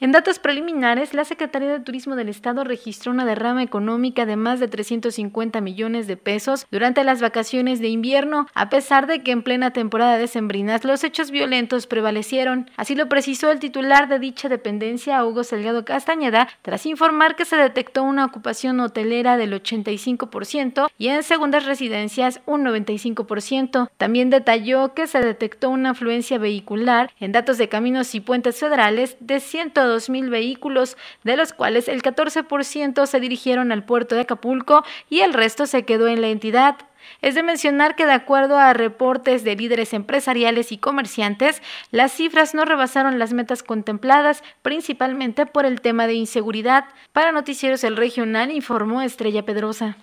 En datos preliminares, la Secretaría de Turismo del Estado registró una derrama económica de más de 350 millones de pesos durante las vacaciones de invierno, a pesar de que en plena temporada decembrina los hechos violentos prevalecieron. Así lo precisó el titular de dicha dependencia, Hugo Salgado Castañeda, tras informar que se detectó una ocupación hotelera del 85% y en segundas residencias un 95%. También detalló que se detectó una afluencia vehicular en datos de caminos y puentes federales de 102.000 vehículos, de los cuales el 14% se dirigieron al puerto de Acapulco y el resto se quedó en la entidad. Es de mencionar que, de acuerdo a reportes de líderes empresariales y comerciantes, las cifras no rebasaron las metas contempladas, principalmente por el tema de inseguridad. Para Noticieros El Regional, informó Estrella Pedrosa.